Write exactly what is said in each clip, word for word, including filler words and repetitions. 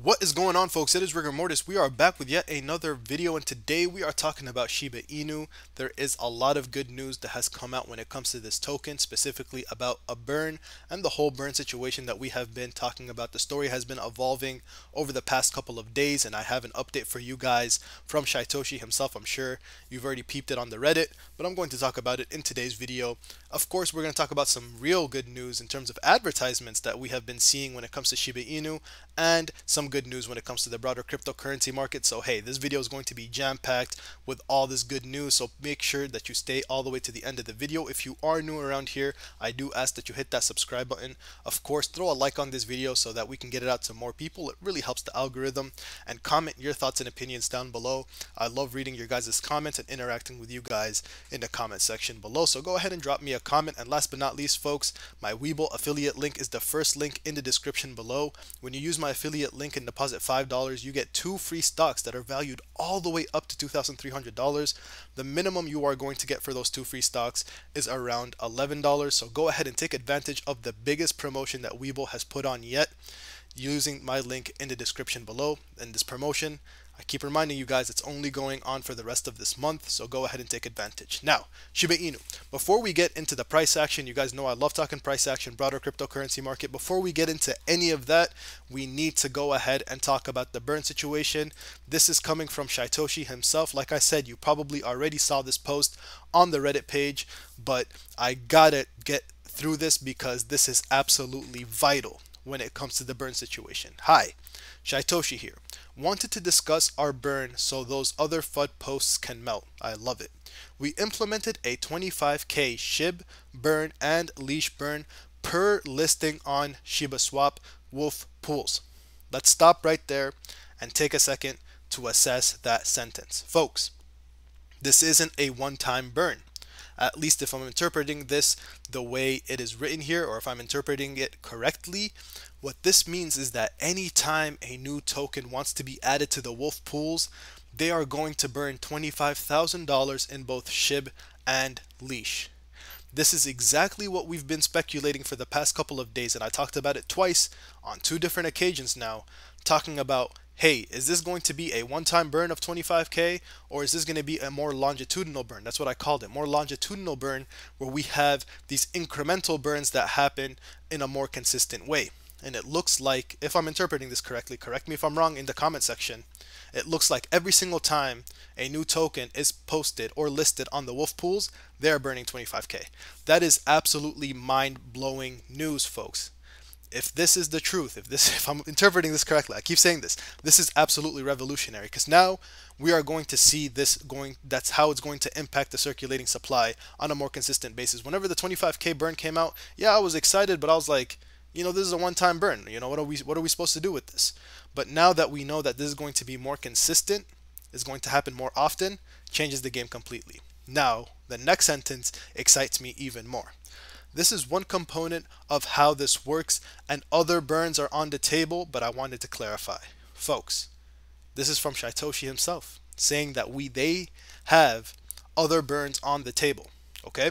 What is going on, folks? It is Rigor Mortis. We are back with yet another video, and today we are talking about Shiba Inu. There is a lot of good news that has come out when it comes to this token, specifically about a burn and the whole burn situation that we have been talking about. The story has been evolving over the past couple of days, and I have an update for you guys from Shytoshi himself. I'm sure you've already peeped it on the Reddit, but I'm going to talk about it in today's video. Of course, we're going to talk about some real good news in terms of advertisements that we have been seeing when it comes to Shiba Inu, and some good news when it comes to the broader cryptocurrency market. So hey, this video is going to be jam-packed with all this good news, so make sure that you stay all the way to the end of the video. If you are new around here, I do ask that you hit that subscribe button. Of course, throw a like on this video so that we can get it out to more people. It really helps the algorithm. And comment your thoughts and opinions down below. I love reading your guys' comments and interacting with you guys in the comment section below, so go ahead and drop me a comment. And last but not least, folks, my Webull affiliate link is the first link in the description below. When you use my affiliate link and deposit five dollars, you get two free stocks that are valued all the way up to two thousand three hundred dollars. The minimum you are going to get for those two free stocks is around eleven dollars. So go ahead and take advantage of the biggest promotion that Webull has put on yet using my link in the description below. And this promotion, I keep reminding you guys, it's only going on for the rest of this month, so go ahead and take advantage. Now, Shiba Inu. Before we get into the price action, you guys know I love talking price action, broader cryptocurrency market. Before we get into any of that, we need to go ahead and talk about the burn situation. This is coming from Shytoshi himself. Like I said, you probably already saw this post on the Reddit page, but I gotta get through this because this is absolutely vital when it comes to the burn situation. Hi, Shytoshi here. Wanted to discuss our burn so those other F U D posts can melt. I love it. We implemented a twenty-five K SHIB burn and LEASH burn per listing on ShibaSwap Wolf pools. Let's stop right there and take a second to assess that sentence. Folks, this isn't a one-time burn. At least if I'm interpreting this the way it is written here, or if I'm interpreting it correctly, what this means is that anytime a new token wants to be added to the Wolf pools, they are going to burn twenty-five thousand dollars in both SHIB and LEASH. This is exactly what we've been speculating for the past couple of days, and I talked about it twice on two different occasions now, talking about, hey, is this going to be a one-time burn of twenty-five K, or is this going to be a more longitudinal burn? That's what I called it, more longitudinal burn, where we have these incremental burns that happen in a more consistent way. And it looks like, if I'm interpreting this correctly, correct me if I'm wrong in the comment section, it looks like every single time a new token is posted or listed on the Wolf pools, they're burning twenty-five K. That is absolutely mind-blowing news, folks. If this is the truth, if this, if I'm interpreting this correctly, I keep saying this, this is absolutely revolutionary, because now we are going to see this going, that's how it's going to impact the circulating supply on a more consistent basis. Whenever the twenty-five K burn came out, yeah, I was excited, but I was like, you know, this is a one-time burn. You know, what are we, what are we supposed to do with this? But now that we know that this is going to be more consistent, it's going to happen more often, changes the game completely. Now, the next sentence excites me even more. This is one component of how this works, and other burns are on the table, but I wanted to clarify. Folks, this is from Shytoshi himself, saying that we they have other burns on the table, okay?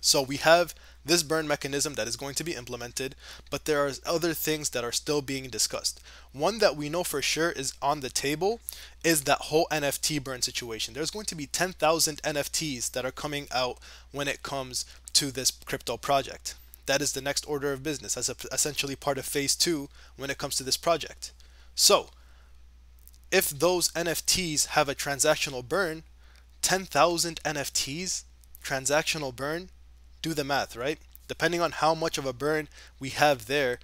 So we have this burn mechanism that is going to be implemented, but there are other things that are still being discussed. One that we know for sure is on the table is that whole N F T burn situation. There's going to be ten thousand N F Ts that are coming out when it comes to this crypto project. That is the next order of business, as a, essentially part of phase two when it comes to this project. So if those N F Ts have a transactional burn, ten thousand N F Ts, transactional burn, do the math, right? Depending on how much of a burn we have there,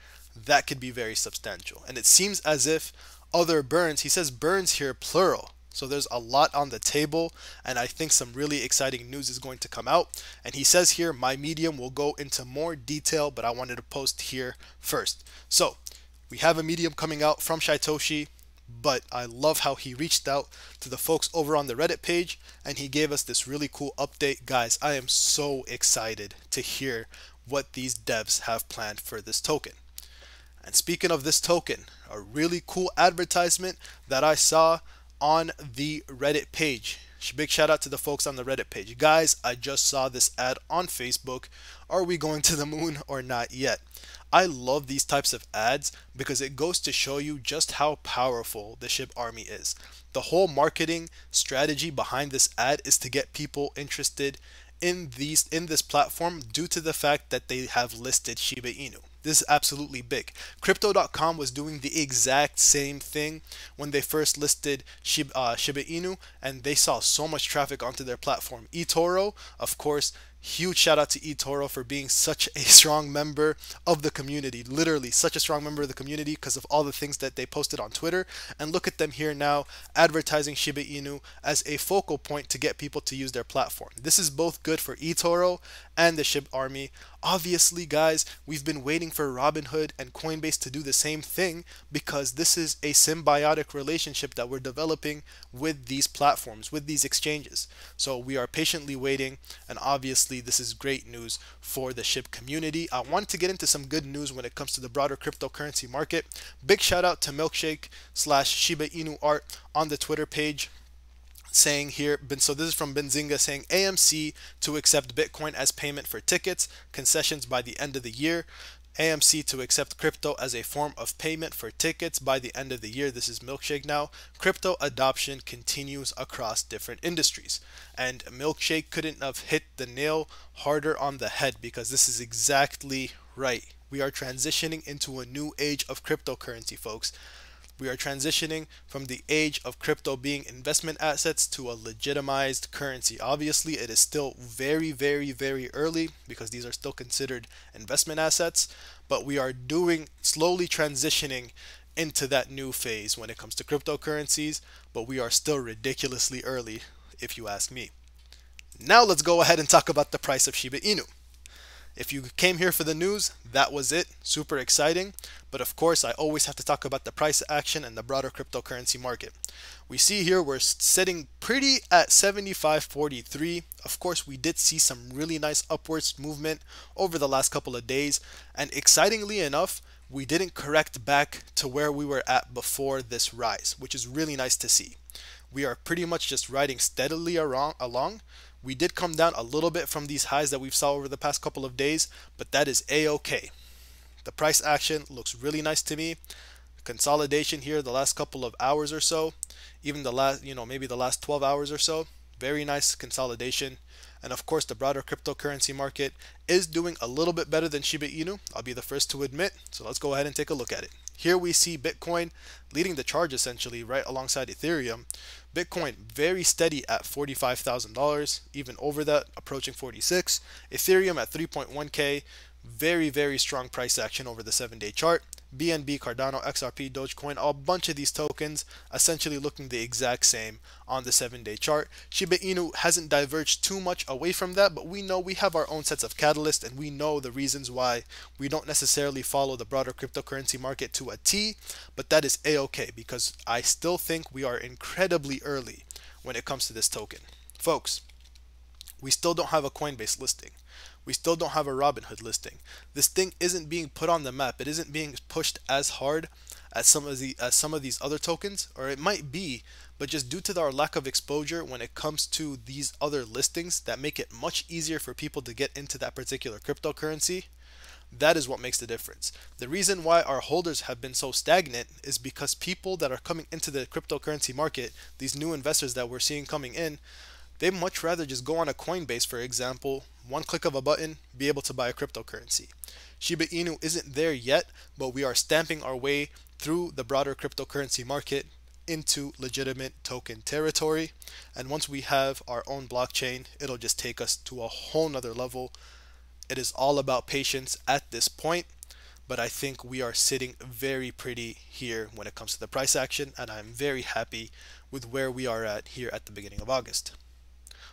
that could be very substantial. And it seems as if other burns, he says burns here plural, so there's a lot on the table, and I think some really exciting news is going to come out. And he says here, my medium will go into more detail, but I wanted to post here first. So we have a medium coming out from Shytoshi, but I love how he reached out to the folks over on the Reddit page, and he gave us this really cool update. Guys, I am so excited to hear what these devs have planned for this token. And speaking of this token, a really cool advertisement that I saw on the Reddit page. Big shout out to the folks on the Reddit page. Guys, I just saw this ad on Facebook. Are we going to the moon or not yet? I love these types of ads because it goes to show you just how powerful the ShibArmy is. The whole marketing strategy behind this ad is to get people interested in these in this platform due to the fact that they have listed Shiba Inu. This is absolutely big. Crypto dot com was doing the exact same thing when they first listed Shiba, uh, Shiba Inu, and they saw so much traffic onto their platform. eToro, of course, huge shout out to eToro for being such a strong member of the community, literally such a strong member of the community because of all the things that they posted on Twitter. And look at them here now advertising Shiba Inu as a focal point to get people to use their platform. This is both good for eToro and the ShibArmy. Obviously, guys, we've been waiting for Robinhood and Coinbase to do the same thing because this is a symbiotic relationship that we're developing with these platforms, with these exchanges. So we are patiently waiting, and obviously this is great news for the SHIB community. I wanted to get into some good news when it comes to the broader cryptocurrency market. Big shout out to Milkshake slash Shiba Inu Art on the Twitter page, saying here, so this is from Benzinga, saying A M C to accept Bitcoin as payment for tickets, concessions by the end of the year. A M C to accept crypto as a form of payment for tickets by the end of the year. This is Milkshake now. Crypto adoption continues across different industries. And Milkshake couldn't have hit the nail harder on the head because this is exactly right. We are transitioning into a new age of cryptocurrency, folks. We are transitioning from the age of crypto being investment assets to a legitimized currency. Obviously, it is still very, very, very early because these are still considered investment assets, but we are doing slowly transitioning into that new phase when it comes to cryptocurrencies, but we are still ridiculously early, if you ask me. Now let's go ahead and talk about the price of Shiba Inu. If you came here for the news, that was it. Super exciting. But of course, I always have to talk about the price action and the broader cryptocurrency market. We see here we're sitting pretty at seventy-five forty-three. Of course, we did see some really nice upwards movement over the last couple of days. And excitingly enough, we didn't correct back to where we were at before this rise, which is really nice to see. We are pretty much just riding steadily along. We did come down a little bit from these highs that we've saw over the past couple of days, but that is a-okay. The price action looks really nice to me. Consolidation here the last couple of hours or so, even the last, you know, maybe the last twelve hours or so. Very nice consolidation. And of course, the broader cryptocurrency market is doing a little bit better than Shiba Inu. I'll be the first to admit. So let's go ahead and take a look at it. Here we see Bitcoin leading the charge essentially right alongside Ethereum. Bitcoin very steady at forty-five thousand dollars, even over that, approaching forty-six. Ethereum at three point one K, very, very strong price action over the seven-day chart. B N B, Cardano, X R P, Dogecoin, a bunch of these tokens essentially looking the exact same on the seven-day chart. Shiba Inu hasn't diverged too much away from that, but we know we have our own sets of catalysts, and we know the reasons why we don't necessarily follow the broader cryptocurrency market to a T, but that is a-okay because I still think we are incredibly early when it comes to this token. Folks, we still don't have a Coinbase listing. We still don't have a Robinhood listing. This thing isn't being put on the map. It isn't being pushed as hard as some of the as some of these other tokens, or it might be, but just due to our lack of exposure when it comes to these other listings that make it much easier for people to get into that particular cryptocurrency, that is what makes the difference. The reason why our holders have been so stagnant is because people that are coming into the cryptocurrency market, these new investors that we're seeing coming in, they much rather just go on a Coinbase, for example, one click of a button, be able to buy a cryptocurrency. Shiba Inu isn't there yet, but we are stamping our way through the broader cryptocurrency market into legitimate token territory. And once we have our own blockchain, it'll just take us to a whole nother level. It is all about patience at this point, but I think we are sitting very pretty here when it comes to the price action, and I'm very happy with where we are at here at the beginning of August.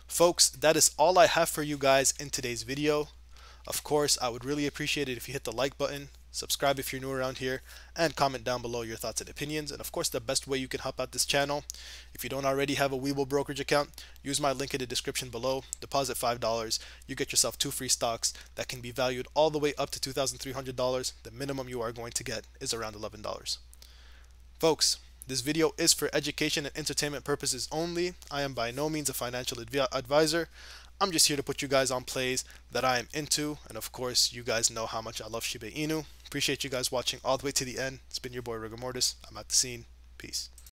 Folks, that is all I have for you guys in today's video. Of course, I would really appreciate it if you hit the like button, subscribe if you're new around here, and comment down below your thoughts and opinions. And of course, the best way you can help out this channel, if you don't already have a Webull brokerage account, use my link in the description below. Deposit five dollars. You get yourself two free stocks that can be valued all the way up to two thousand three hundred dollars. The minimum you are going to get is around eleven dollars. Folks, this video is for education and entertainment purposes only. I am by no means a financial advisor. I'm just here to put you guys on plays that I am into. And of course, you guys know how much I love Shiba Inu. Appreciate you guys watching all the way to the end. It's been your boy Rigor Mortis. I'm out the scene. Peace.